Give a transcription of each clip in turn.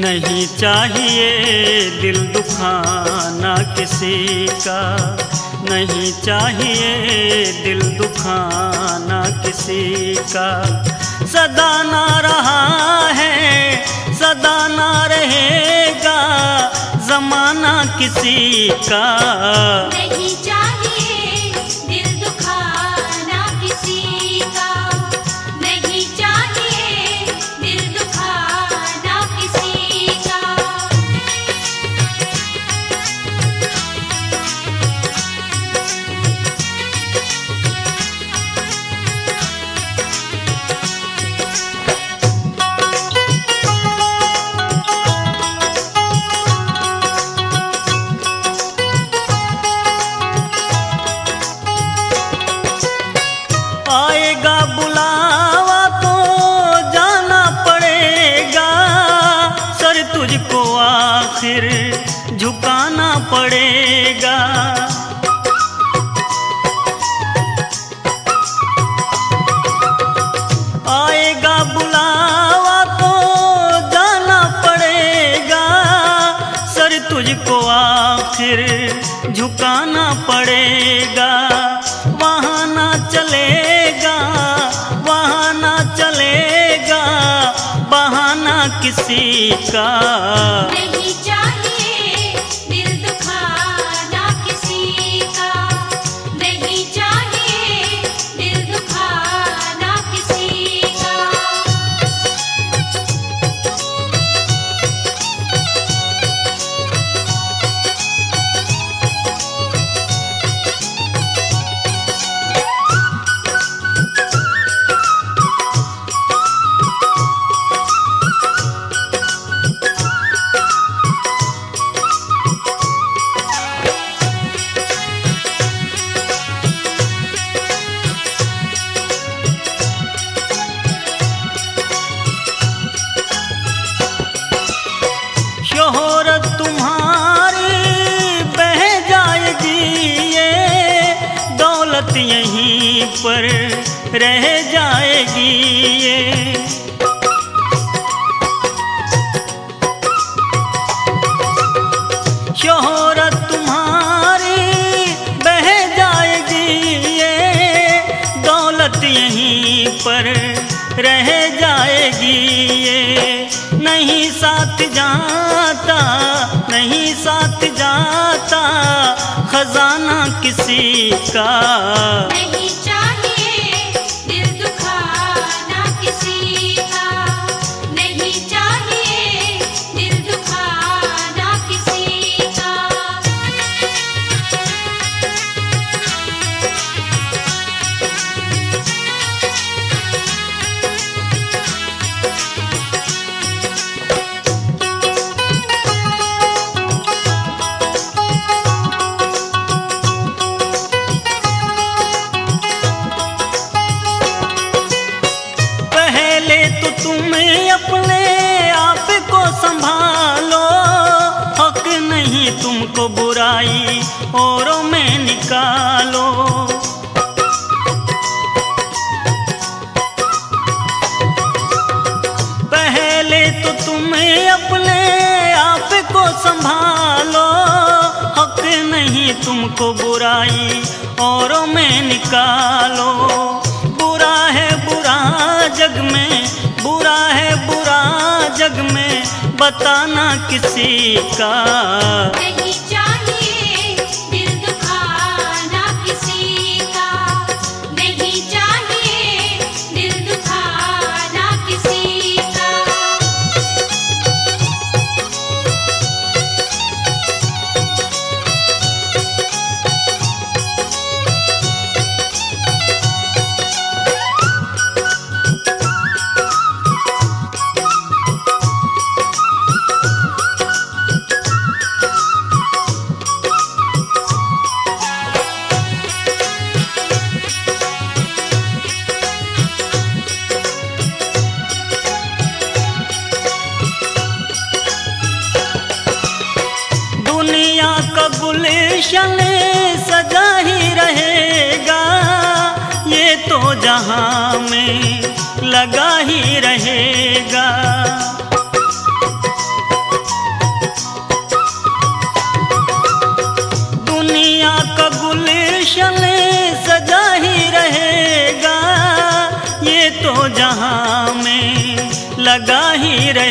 नहीं चाहिए दिल दुखाना किसी का, नहीं चाहिए दिल दुखाना किसी का। सदा ना रहा है सदा ना रहेगा ज़माना किसी का, नहीं चाहिए दिल दुखाना किसी का, नहीं चाहिए दिल दुखाना किसी का। आएगा बुलावा तो जाना पड़ेगा, सर तुझको आखिर झुकाना पड़ेगा। आएगा बुलावा तो जाना पड़ेगा, सर तुझको आखिर झुकाना पड़ेगा। वहाँ ना चलेगा वहाँ ना चलेगा बहाना किसी का, नहीं चाहिए दिल दुखाना किसी का, नहीं चाहिए दिल दुखाना किसी का। शोहरत तुम्हारी बह जाएगी ये, दौलत यहीं पर रह जाएगी ये। शोहरत तुम्हारी बह जाएगी ये, दौलत यहीं पर रह जाएगी ये। नहीं साथ जाता नहीं साथ जाता खजाना किसी का, नहीं चाहिए दिल दुखाना किसी का, नहीं चाहिए दिल दुखाना किसी का। तुम्हें अपने आप को संभालो, हक नहीं तुमको बुराई औरों में निकालो। पहले तो तुम्हें अपने आप को संभालो, हक नहीं तुमको बुराई औरों में निकालो। बुरा है बुरा जग में, बुरा है बुरा जग में बताना किसी का, नहीं चाहिए दिल दुखाना किसी का, नहीं चाहिए दिल दुखाना किसी का। दुनिया का गुलशन सजा ही रहेगा ये तो जहां में लगा ही रहेगा।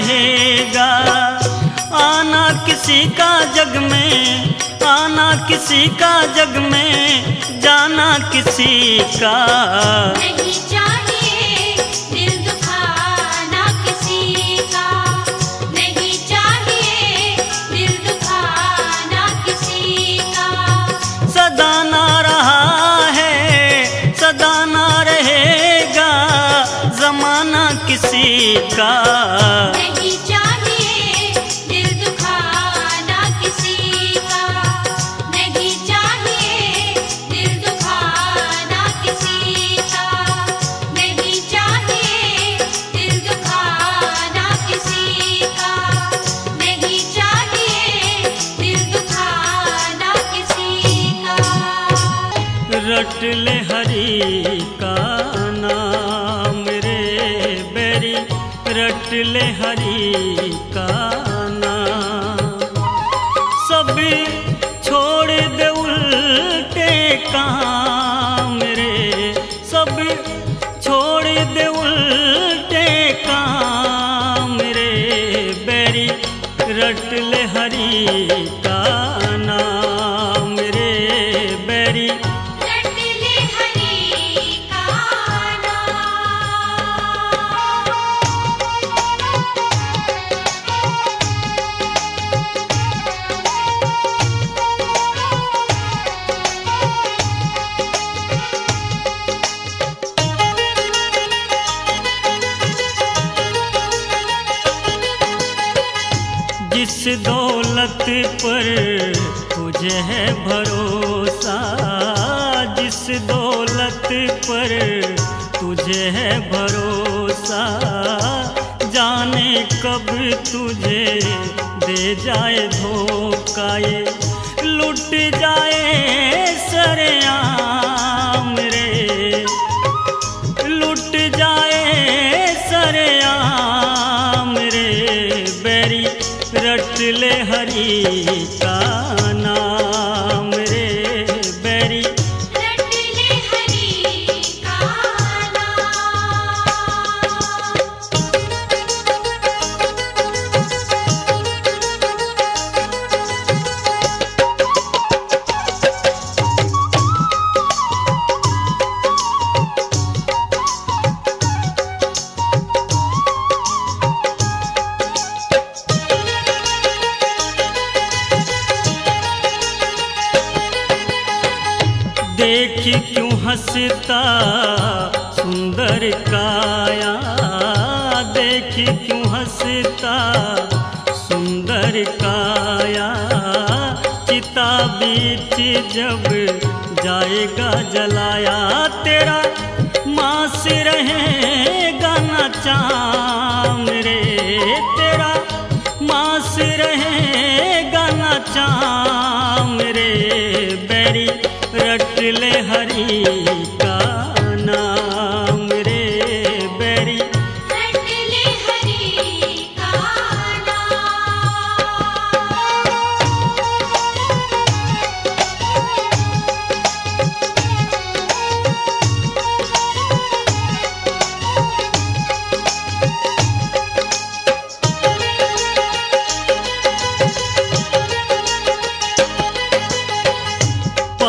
रहेगा। आना किसी का जग में, आना किसी का जग में, जाना किसी का नहीं चाहिए, दिल दुखाना किसी का नहीं चाहिए, दिल दुखाना किसी का। सदा ना रहा है, सदा ना रहेगा, जमाना किसी का नहीं चाहिए, दिल दुखाना किसी का नहीं चाहिए, दिल दुखाना किसी का नहीं चाहिए, दिल दुखाना किसी का नहीं चाहिए, दिल दुखाना किसी का। रट ले हरि का नाम रे बेरी, रट ले हरि का नाम, सब छोड़ दे उल्टे काम रे, सब छोड़ दे उल्टे काम रे बेरी, रट ले हरि का नाम रे बेरी। जिस दौलत पर तुझे है भरोसा, जिस दौलत पर तुझे है भरोसा, जाने कब तुझे दे जाए धोखा, ये लुट जाए सरेआम रे, लुट जाए सरेआम रे बेरी, रट ले हरि का नाम रे बेरी। रट ले हरि का देखी क्यों हंसता सुंदर काया, देखी क्यों हंसता सुंदर काया, चिता बीच जब जाएगा जलाया, तेरा मास रहेगा नाचाम रे, तेरा मास रहेगा नाचाम रे बेरी, रट ले हरि का नाम रे बेरी। रट ले हरि का नाम।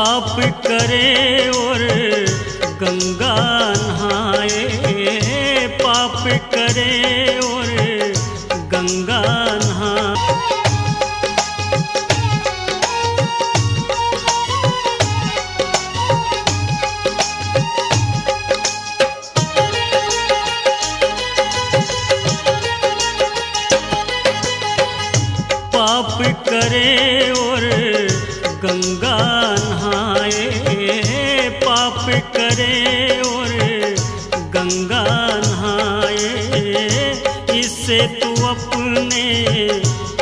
पाप करे और गंगा नहाए, पाप करे और गंगा नहाए, पाप करे और गंगा नहाए, पाप करे और गंगा नहाए, इससे तू अपने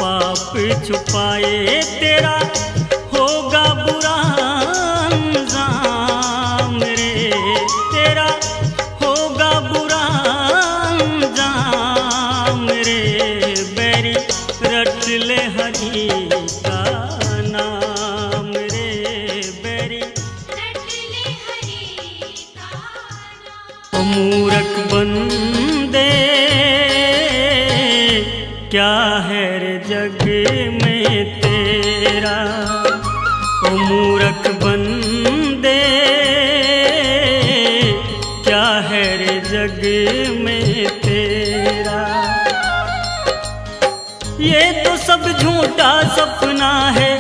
पाप छुपाए, तेरा होगा बुरा अंजाम रे, तेरा होगा बुरा अंजाम रे बेरी, रट ले हरि का नाम रे बेरी। मूरख बंदे क्या है रे जग में तेरा, ओ मूरख बंदे क्या है रे जग में तेरा। ये तो सब झूठा सपना है,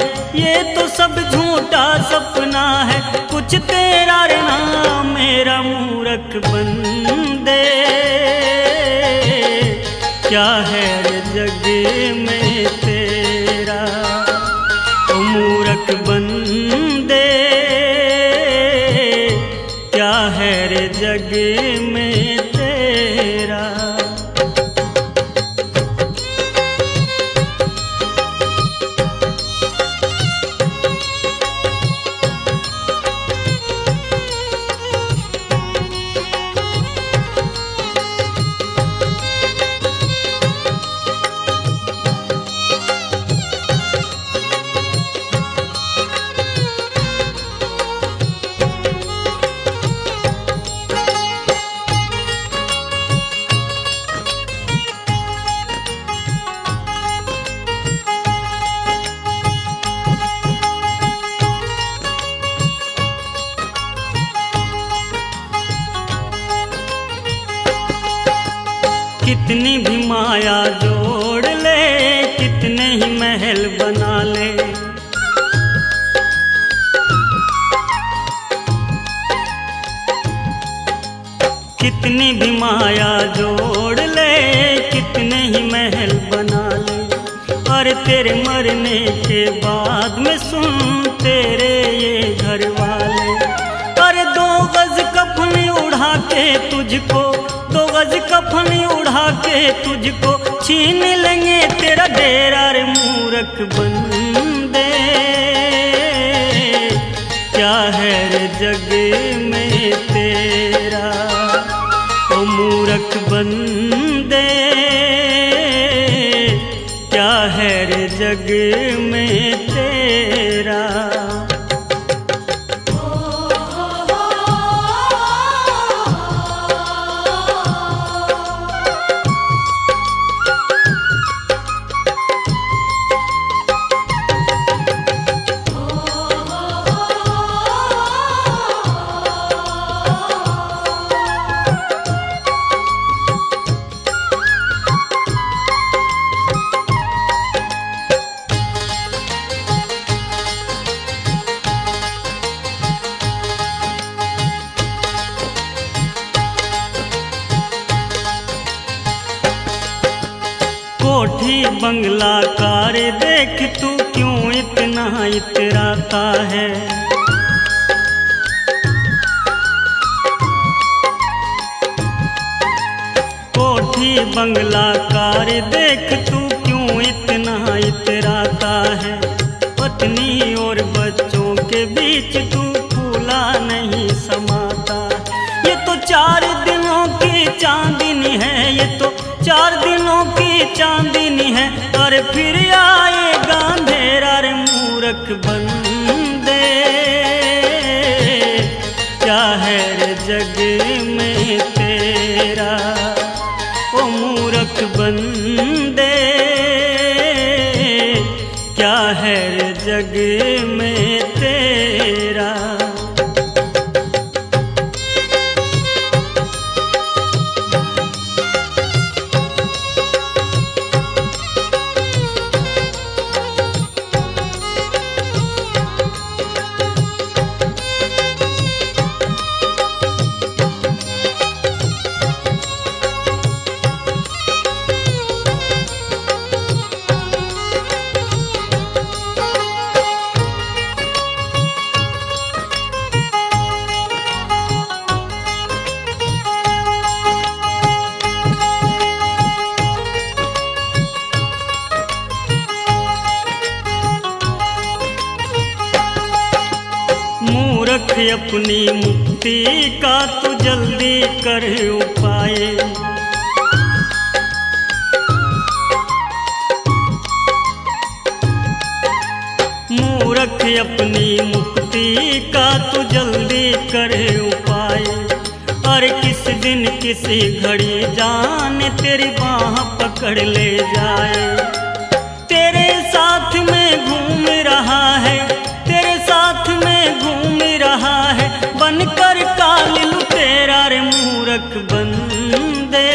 ये तो सब झूठा सपना है, कुछ तेरा रे ना मेरा मूरख बंदे क्या है रे जग में तेरा, ओ मूरख बंदे क्या है रे जग में तेरा। कितनी भी माया जोड़ ले, कितने ही महल बना ले, कितनी भी माया जोड़ ले, कितने ही महल बना ले, और तेरे मरने के बाद में सुन तेरे ये घर वाले, और दो गज कफन उड़ा के तुझको, दो गज कफन उड़ा के तुझको छीन लेंगे तेरा डेरा रे मूरख बंदे क्या है रे जग में तेरा, ओ मूरख बंदे क्या है रे जग में तेरा। कोठी बंगला कार देख तू क्यों इतना इतराता है, कोठी बंगला कार देख तू क्यों इतना इतराता है, पत्नी और बच्चों के बीच तू फूला नहीं समाता। ये तो 4 दिनों की चांदनी है, ये तो 4 दिनों की चांदनी है, और फिर आएगा अंधेरा रे मूरख बंदे क्या है रे जग में तेरा, ओ मूरख बंदे क्या है रे जग में तेरा। मूरख अपनी मुक्ति का तू जल्दी कर उपाय, मूरख अपनी मुक्ति का तू जल्दी कर उपाय, पर किस दिन किसी घड़ी जान तेरी बाह पकड़ ले जाए। तेरे साथ में घूम रहा है, तेरे साथ में घूम रहा है, बनकर कालिल तेरा रे मूरख बंदे।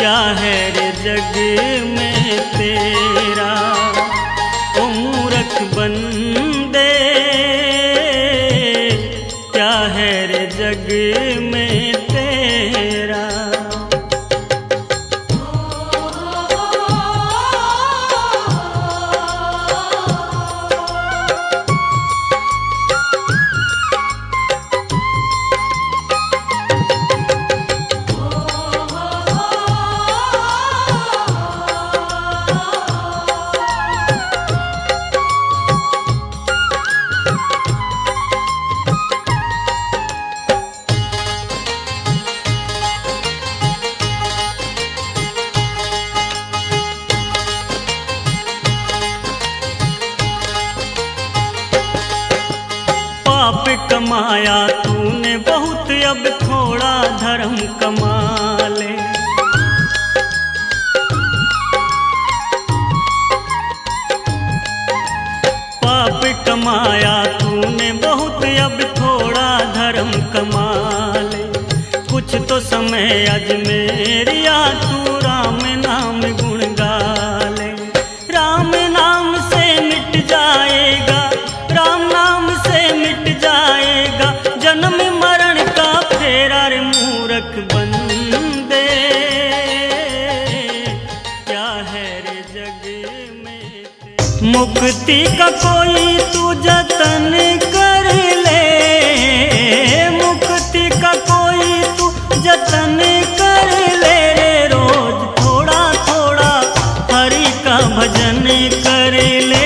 क्या है रे जग में तेरा ओ मूरख बंदे, क्या है रे जग में तेरा। पाप कमाया तूने बहुत, अब थोड़ा धर्म कमा ले। पाप कमाया तूने बहुत, अब थोड़ा धर्म कमा ले। कुछ तो समय अजमेरिया तू राम नाम गुण गा ले। राम नाम से मिट जाएगा, राम नाम से मिट जाएगा जन्म मरण का फेरा रे मूरख बंदे। क्या है रे जग में मुक्ति का कोई तू जतन कर ले, मुक्ति का कोई तू जतन कर ले। रोज थोड़ा थोड़ा हरि का भजन कर ले,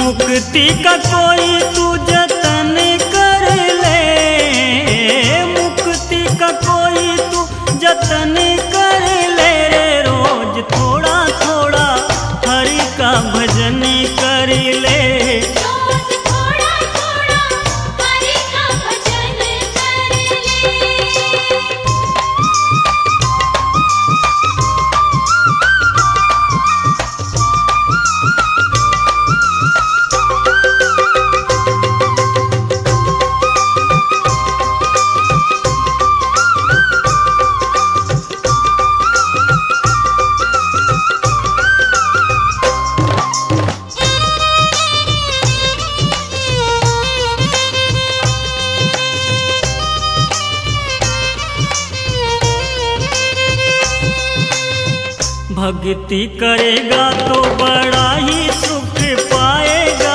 मुक्ति का कोई तू जतन कर ले, मुक्ति का कोई तू जतन कर ले। रोज थोड़ा थोड़ा हरि का भजन कर ले, रोज थोड़ा थोड़ा हरि का भजन कर ले। भक्ति करेगा तो बड़ा ही सुख पाएगा,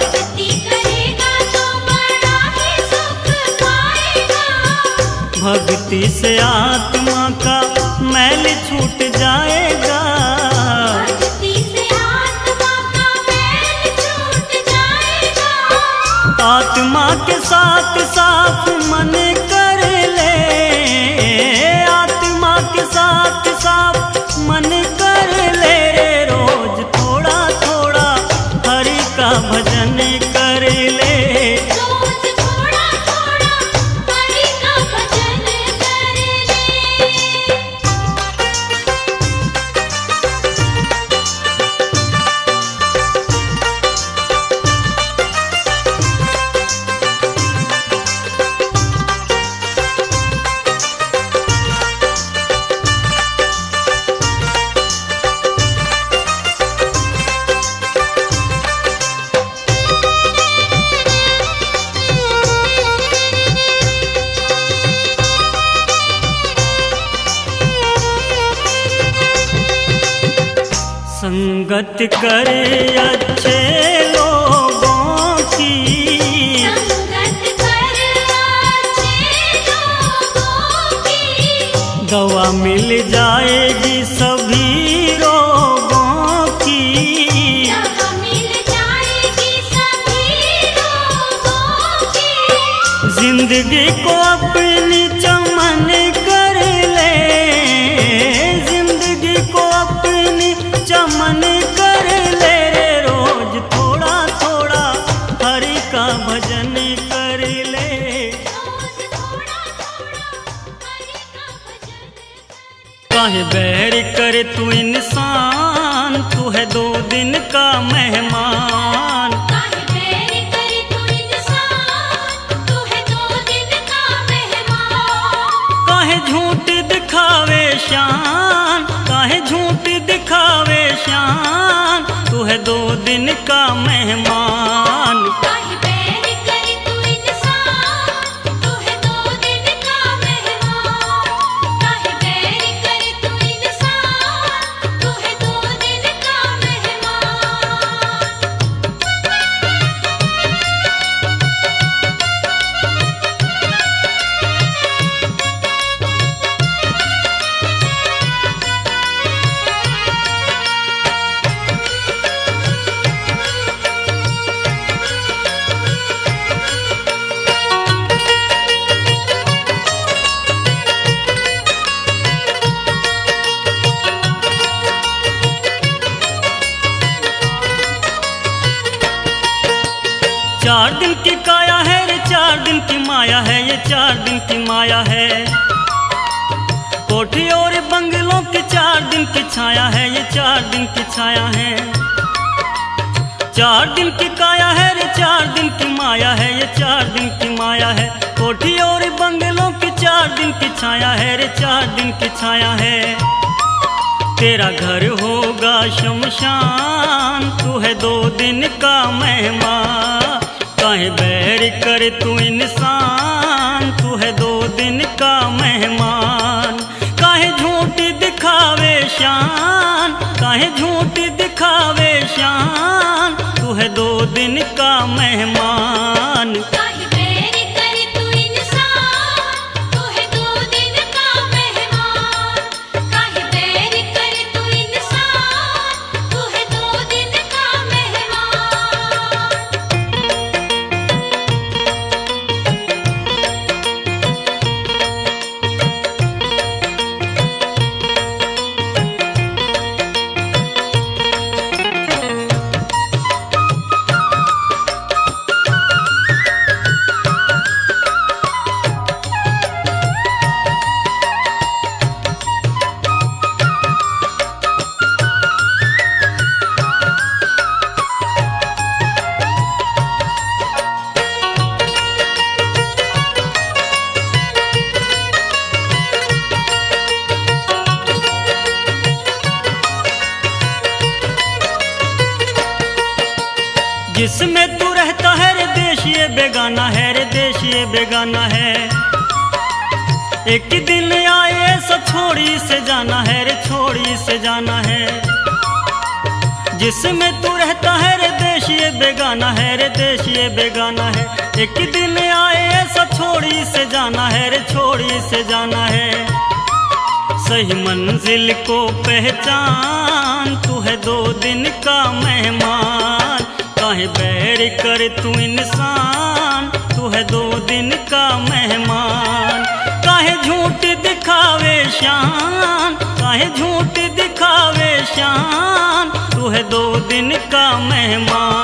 भक्ति करेगा तो बड़ा ही सुख पाएगा। भक्ति से आत्मा का मैल छूट जाएगा, भक्ति से आत्मा का मैल छूट जाएगा। आत्मा के साथ साथ मन कर ले, आत्मा के साथ साथ मन कर ले। रोज थोड़ा थोड़ा हरि का भजन कर ले, रोज थोड़ा थोड़ा हरि का भजन कर ले। संगत करे अच्छे लोगों की, संगत करे अच्छे लोगों की। दवा मिल जाएगी सभी रोगों की, दवा मिल जाएगी सभी रोगों की। जिंदगी को अपनी चमन कर ले, जिंदगी को अपनी चमन कर काहे बैर करे तू इंसान, तू है दो दिन का मेहमान। काहे बैर करे तू इंसान, तू है दो दिन का मेहमान। काहे झूठ दिखावे शान, काहे झूठ दिखावे शान, तू है दो दिन का मेहमान। चार दिन की काया है रे, चार दिन की माया है, ये चार दिन की माया है। कोठी और बंगलों की चार दिन की छाया है, ये चार दिन की छाया है। चार दिन की काया है रे, चार दिन की माया है, ये चार दिन की माया है। कोठी और बंगलों की चार दिन की छाया है रे, चार दिन की छाया है। तेरा घर होगा शमशान, तू है दो दिन का मेहमान। काहे बैर करे तू इंसान, तू है दो दिन का मेहमान। काहे झूठ दिखावे शान, काहे झूठ दिखावे शान, तू है दो दिन का मेहमान। जिसमें तू रहता है रे देश ये बेगाना है रे, देश ये बेगाना है। एक दिन आए ऐसा छोड़ी से जाना है रे, छोड़ी से जाना है। जिसमें तू रहता है रे देश ये बेगाना है रे, देश ये बेगाना है। एक दिन आए ऐसा छोड़ी से जाना है रे, छोड़ी से जाना है। सही मंजिल को पहचान, तू है दो दिन का मेहमान। काहे बैर करे तू इंसान, तू है दो दिन का मेहमान। काहे झूठ दिखावे शान, काहे झूठ दिखावे शान, तू है दो दिन का मेहमान।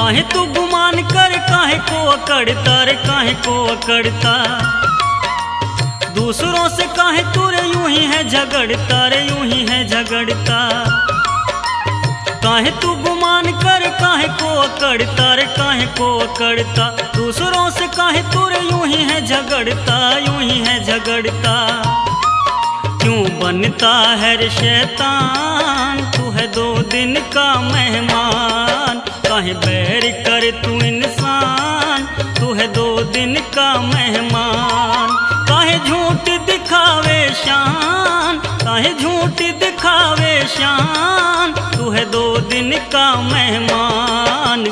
काहे तू गुमान कर, काहे को अकड़ता रे, काहे को अकड़ता। दूसरों से काहे तू रे यूं ही है झगड़ता रे, यूं ही है झगड़ता। काहे तू गुमान कर, काहे को अकड़ता रे, काहे को अकड़ता। दूसरों से काहे तू रे यूं ही है झगड़ता, यूं ही है झगड़ता। क्यों बनता है रे शैतान, तू है दो दिन का मेहमान। काहे बैर करे तू इंसान, तू है दो दिन का मेहमान। काहे झूठ दिखा दिखावे शान, काहे झूठी दिखावे शान, तू है दो दिन का मेहमान।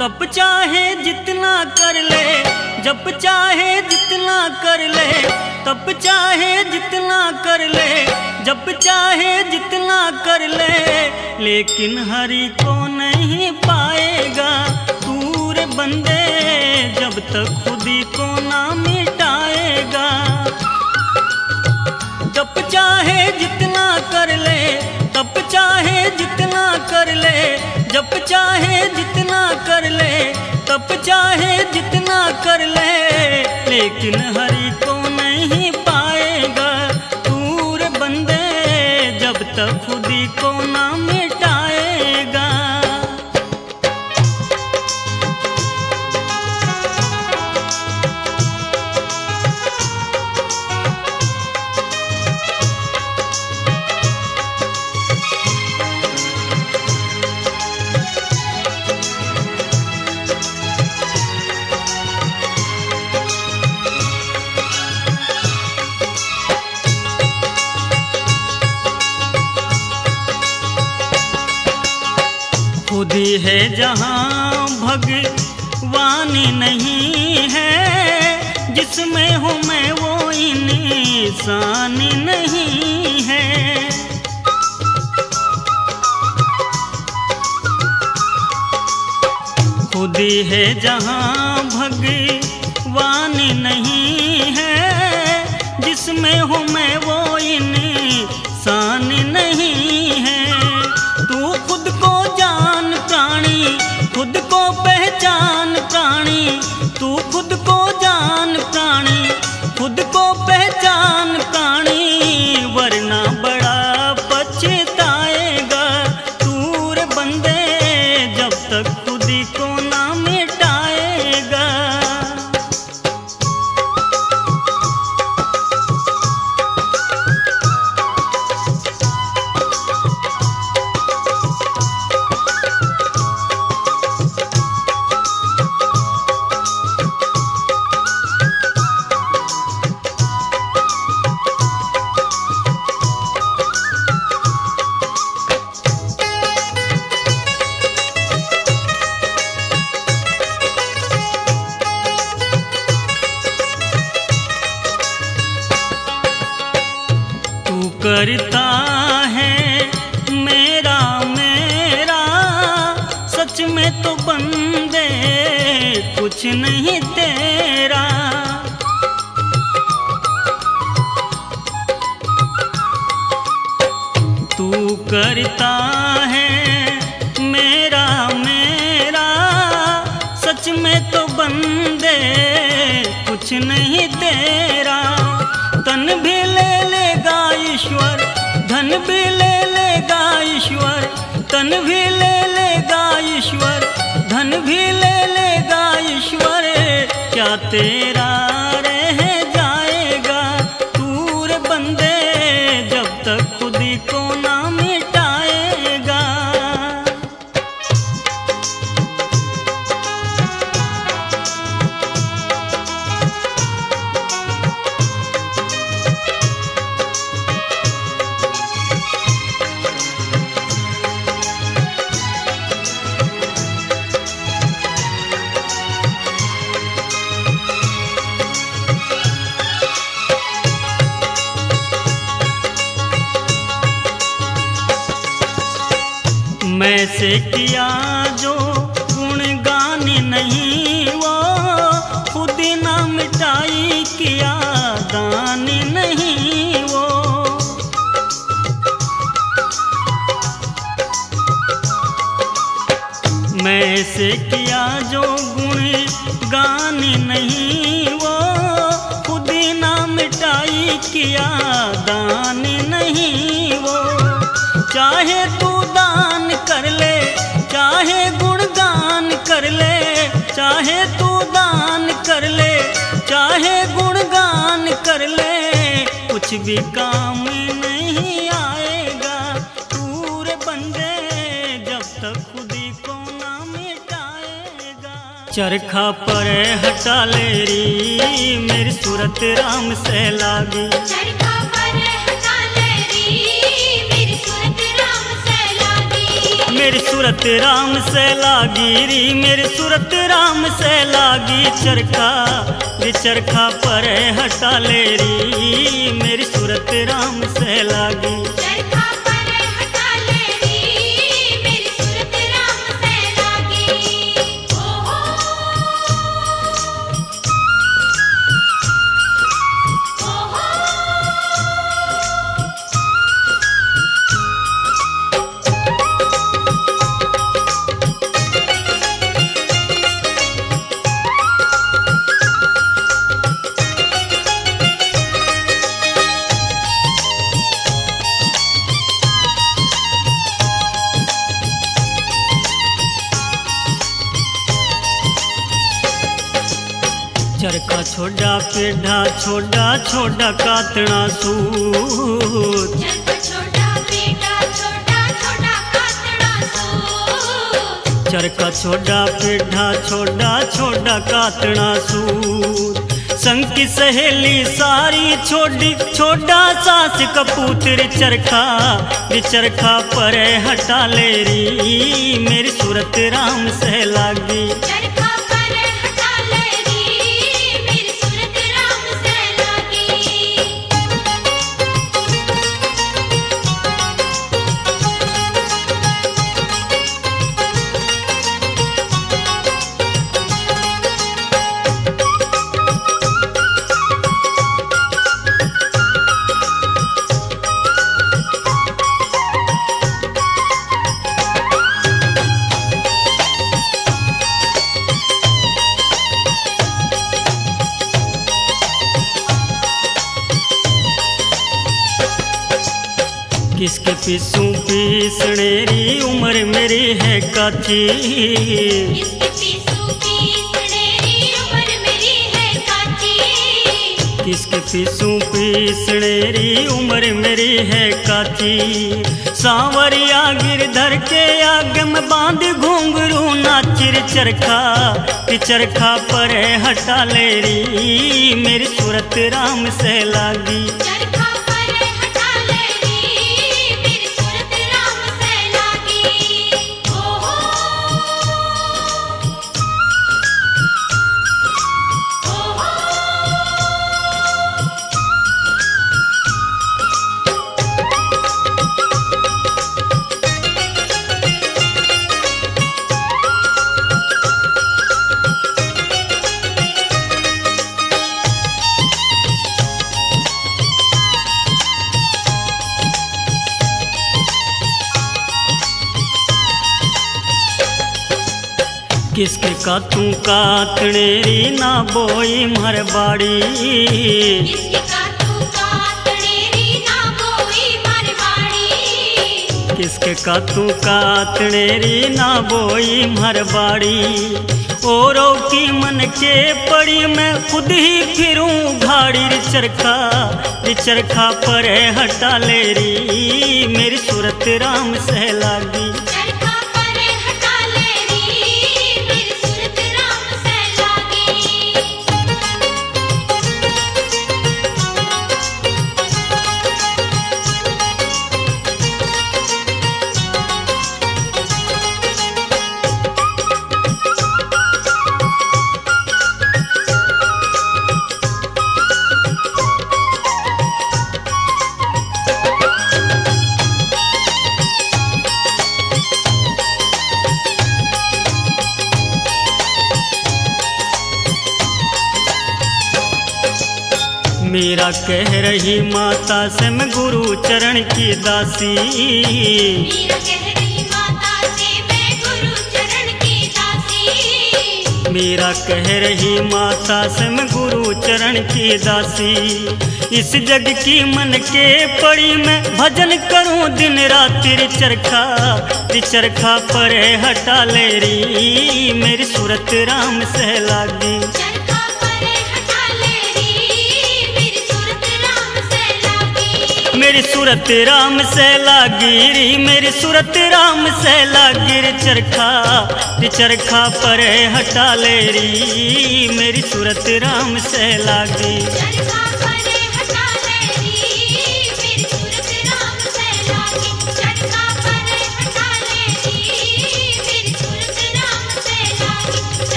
तप चाहे जितना कर ले, जप चाहे जितना कर ले, तप चाहे जितना कर ले, जप चाहे जितना कर ले, लेकिन हरि को नहीं पाएगा तू रे बंदे, जब तक खुदी को ना मिटाएगा। जप चाहे जितना कर ले, तप चाहे जितना कर ले, जप चाहे जितना कर ले, तप चाहे जितना कर ले, लेकिन हरि को नहीं पाएगा तू रे बंदे, जब तक खुदी को ना मिटाएगा। खुदी है जहाँ भगवानी नहीं है, जिसमें हूँ मैं वो इंसान नहीं है। खुदी है जहाँ भगवानी नहीं है, जिसमें हूँ मैं वो इंसान नहीं है। तू खुद को जान प्राणी, खुद को पहचान प्राणी, तू खुद को जान प्राणी, खुद को पहचान प्राणी, वरना बड़ा पछताएगा तू रे बंदे, जब तक खुदी को ना मिटाएगा। करता है मेरा मेरा, सच में तो बंदे कुछ नहीं तेरा। तू करता है मेरा मेरा, सच में तो बंदे कुछ नहीं तेरा। तन भी ले लेगा ईश्वर, धन भी ले लेगा ईश्वर, तन भी ले लेगा ईश्वर, धन भी ले लेगा ईश्वर, क्या तेरा रह जाएगा तू रे बंदे, जब तक खुदी को ना मिटाएगा। मैं से किया जो गुणगान नहीं, वो खुद ना मिटाई किया दान नहीं। वो मैं से किया जो गुणगान नहीं, वो खुद ना मिटाई किया दान नहीं। वो चाहे तू दान कर ले, चाहे गुणगान कर ले, चाहे तू दान कर ले, चाहे गुणगान कुछ भी काम नहीं आएगा। पूरे बंदे जब तक खुद को ना मिटाएगा। चरखा पर हटा ले री मेरी सूरत राम से लागी। चरखा पर हटा ले री मेरी सूरत राम से लागी। मेरी सूरत राम से लागी री मेरी सूरत राम से लागी। चरखा चरखा पर हटा ले री मेरी सूरत राम से लागी। चरखा पर हटा ले री मेरी सूरत राम से लागी। चरखा छोड़ा पेड़ा छोड़ा छोड़ा कातना सूत। चरखा छोड़ा पेड़ा छोड़ा छोड़ा कातना सूत। संग की सहेली सारी छोड़ी छोड़ा सास कपूतरी। चरखा चरखा पर हटा ले री मेरी सूरत राम से लागी। किसके पीसू पीसने री उम्र मेरी है काथी। किसके पीसू पीसने री उम्र मेरी है काथी। सांवरिया गिरधर के आगम बांध घुंघरू नाचिर। चरखा चरखा पर हटा ले री मेरी सूरत राम से लागी। किसके कातू कातने री ना बोई मर बाड़ी। किसके कातू कातने री ना बोई मर बाड़ी। औरों की मन के पड़ी मैं खुद ही फिरूं घाड़ी। चरखा चरखा पर हटा ले री मेरी सूरत राम से लागी। मेरा कह रही माता से मैं गुरु चरण की दासी। मेरा कह रही माता से मैं गुरु चरण की दासी। मेरा कह रही माता से मैं गुरु चरण की दासी। इस जग की मन के पड़ी मैं भजन करूं दिन रात। तेरी चरखा पर हटा ले री मेरी सूरत राम से लागी। मेरी सूरत राम से लागिरी, मेरी सूरत राम से लागिर चरखा चरखा पर हटा ले री, मेरी सूरत राम से लागी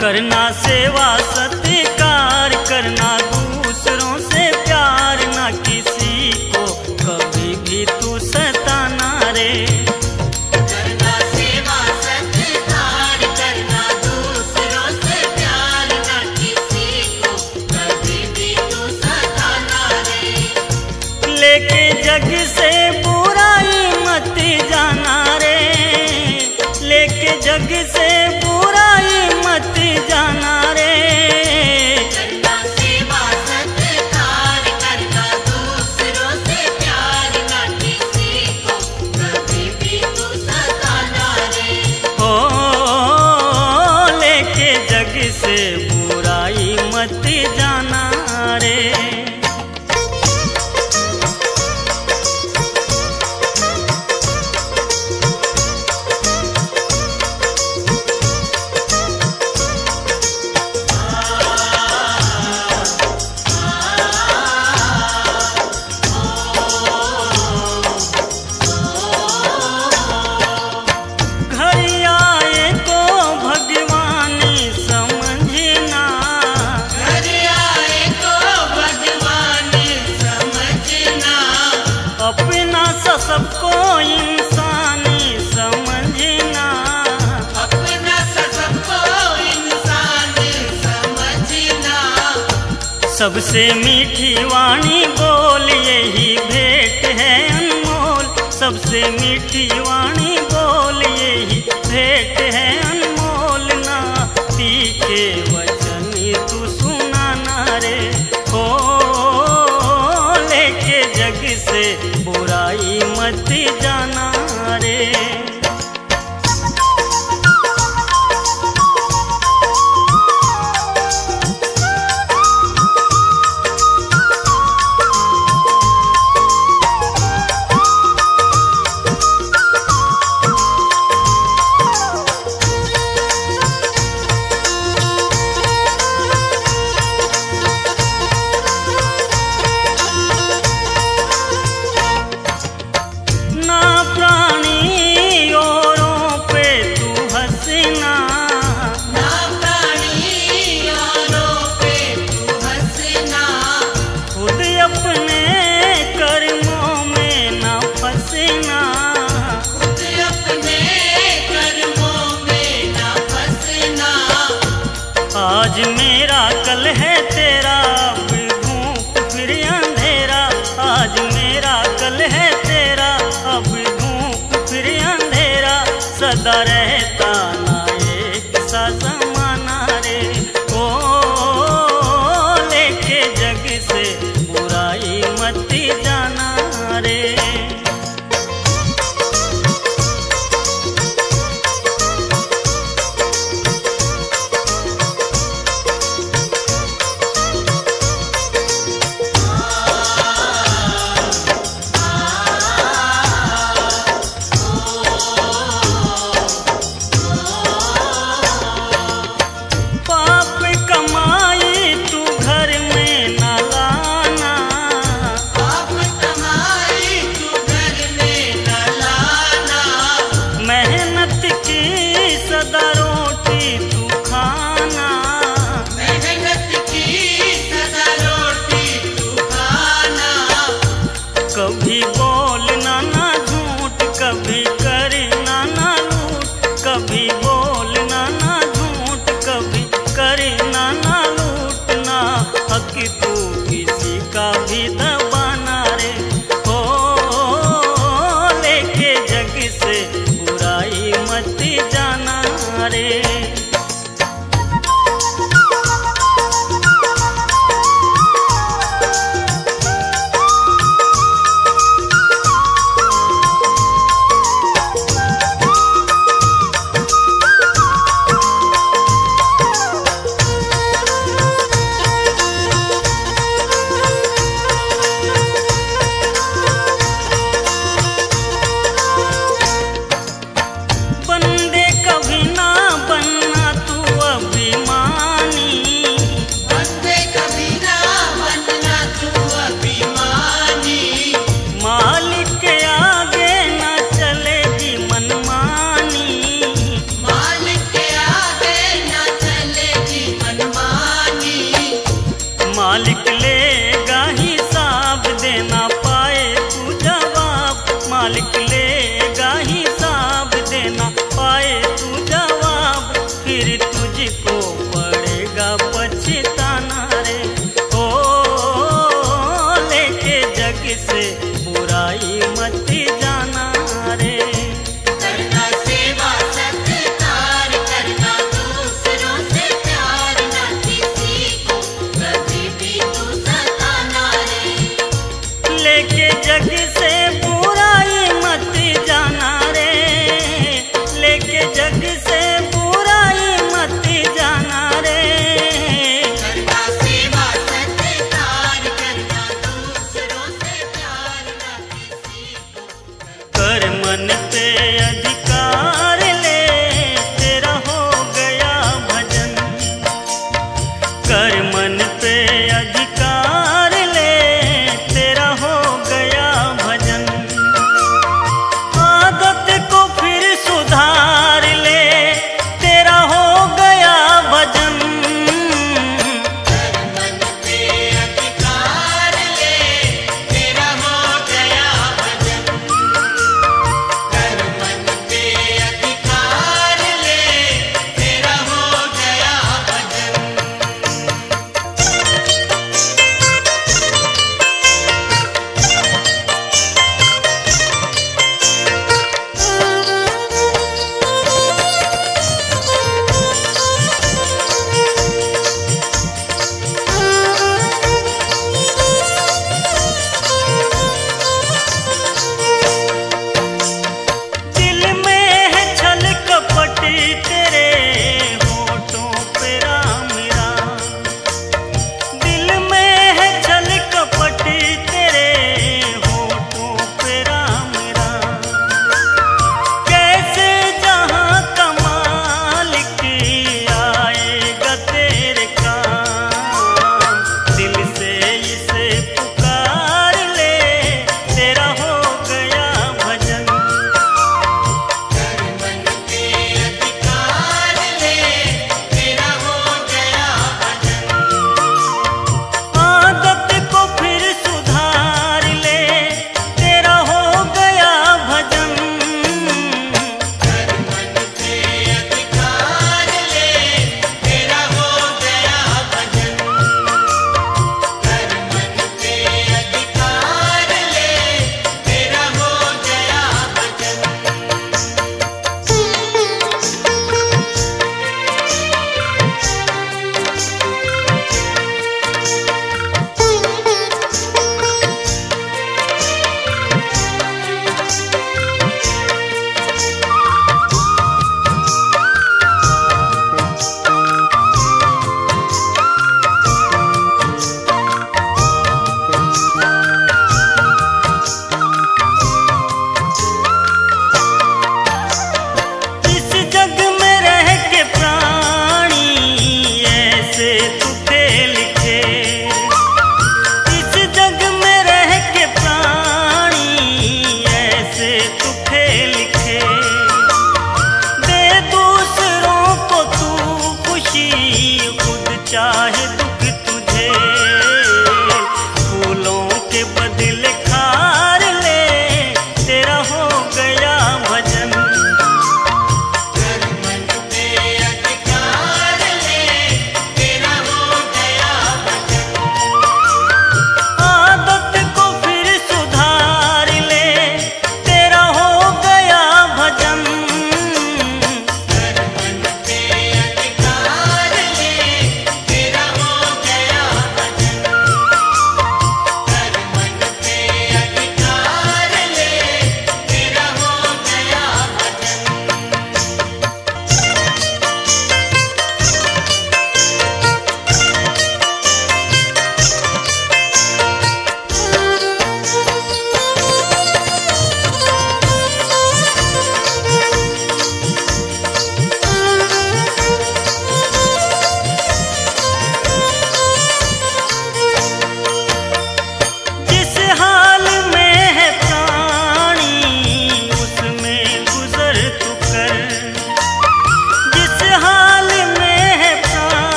करना सेवा सत्कार, करना दूसरों से प्यार, ना किसी को कभी भी तू सताना रे, करना सेवा सत्कार, करना दूसरों से प्यार, ना किसी को कभी भी तू सताना रे, लेके जग से बुराई मत जाना रे, लेके जग से सबसे मीठी वाणी बोल, यही भेंट है अनमोल, सबसे मीठी वाणी बोल, यही भेंट है अनमोल, ना तीखे वचन तू सुनाना रे, हो लेके जग से बुराई मत जाना रे। आज मेरा कल है तेरा, अब धूप फिर अंधेरा, आज मेरा कल है तेरा, अब धूप फिर अंधेरा, सदा रहता ना एक सा जमाना रे, ओ लेके जग से बुराई मत जाना रे।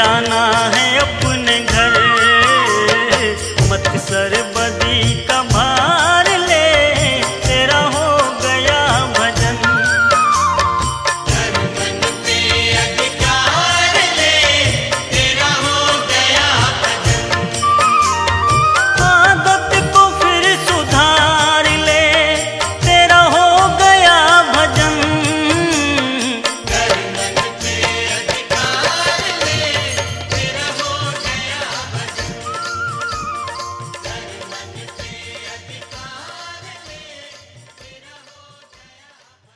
जाना है।